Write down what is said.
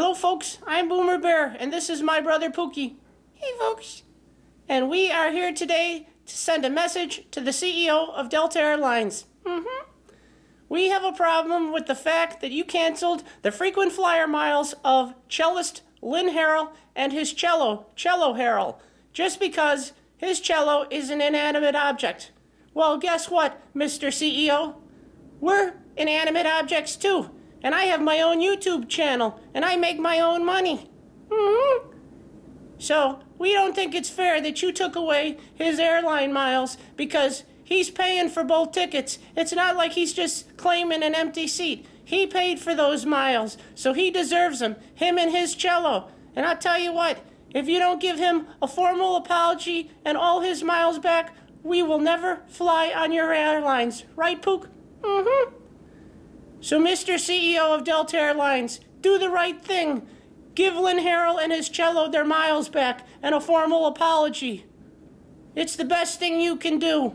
Hello folks, I'm Boomer Bear and this is my brother Pookie. Hey folks. And we are here today to send a message to the CEO of Delta Airlines. We have a problem with the fact that you canceled the frequent flyer miles of cellist Lynn Harrell and his cello, Cello Harrell, just because his cello is an inanimate object. Well, guess what, Mr. CEO? We're inanimate objects too, and I have my own YouTube channel, and I make my own money. So we don't think it's fair that you took away his airline miles because he's paying for both tickets. It's not like he's just claiming an empty seat. He paid for those miles, so he deserves them, him and his cello. And I'll tell you what, if you don't give him a formal apology and all his miles back, we will never fly on your airlines. Right, Pook? So Mr. CEO of Delta Airlines, do the right thing. Give Lynn Harrell and his cello their miles back and a formal apology. It's the best thing you can do.